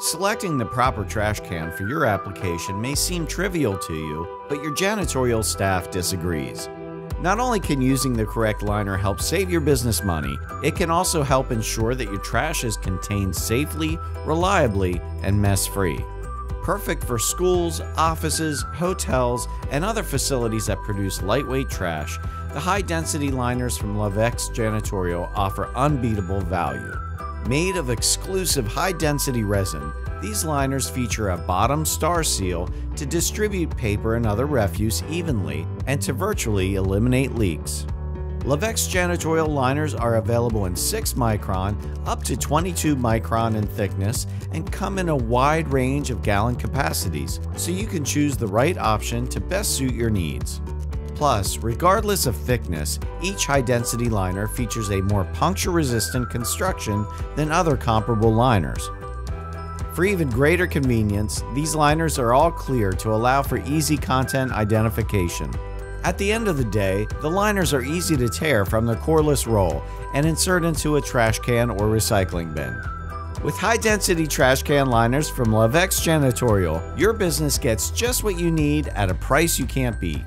Selecting the proper trash can for your application may seem trivial to you, but your janitorial staff disagrees. Not only can using the correct liner help save your business money, it can also help ensure that your trash is contained safely, reliably, and mess-free. Perfect for schools, offices, hotels, and other facilities that produce lightweight trash, the high-density liners from Lavex Janitorial offer unbeatable value. Made of exclusive high-density resin, these liners feature a bottom star seal to distribute paper and other refuse evenly and to virtually eliminate leaks. Lavex Janitorial liners are available in 6 micron up to 22 micron in thickness and come in a wide range of gallon capacities, so you can choose the right option to best suit your needs. Plus, regardless of thickness, each high-density liner features a more puncture-resistant construction than other comparable liners. For even greater convenience, these liners are all clear to allow for easy content identification. At the end of the day, the liners are easy to tear from the coreless roll and insert into a trash can or recycling bin. With high-density trash can liners from Lavex Janitorial, your business gets just what you need at a price you can't beat.